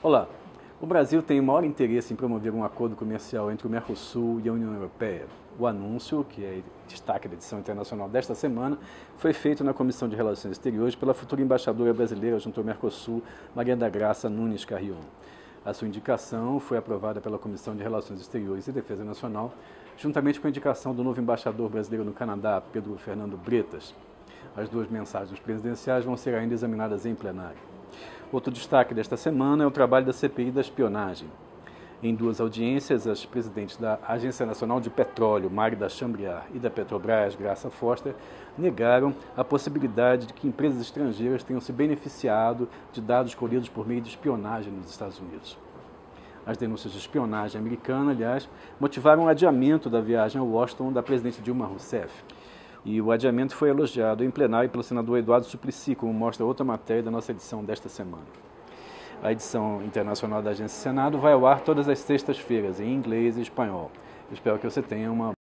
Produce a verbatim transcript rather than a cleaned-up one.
Olá. O Brasil tem maior interesse em promover um acordo comercial entre o Mercosul e a União Europeia. O anúncio, que é destaque da edição internacional desta semana, foi feito na Comissão de Relações Exteriores pela futura embaixadora brasileira junto ao Mercosul, Maria da Graça Nunes Carrion. A sua indicação foi aprovada pela Comissão de Relações Exteriores e Defesa Nacional, juntamente com a indicação do novo embaixador brasileiro no Canadá, Pedro Fernando Bretas. As duas mensagens presidenciais vão ser ainda examinadas em plenário. Outro destaque desta semana é o trabalho da C P I da espionagem. Em duas audiências, as presidentes da Agência Nacional de Petróleo, Magda Chambriard, e da Petrobras, Graça Foster, negaram a possibilidade de que empresas estrangeiras tenham se beneficiado de dados colhidos por meio de espionagem nos Estados Unidos. As denúncias de espionagem americana, aliás, motivaram o adiamento da viagem a Washington da presidente Dilma Rousseff. E o adiamento foi elogiado em plenário pelo senador Eduardo Suplicy, como mostra outra matéria da nossa edição desta semana. A edição internacional da Agência Senado vai ao ar todas as sextas-feiras, em inglês e espanhol. Espero que você tenha uma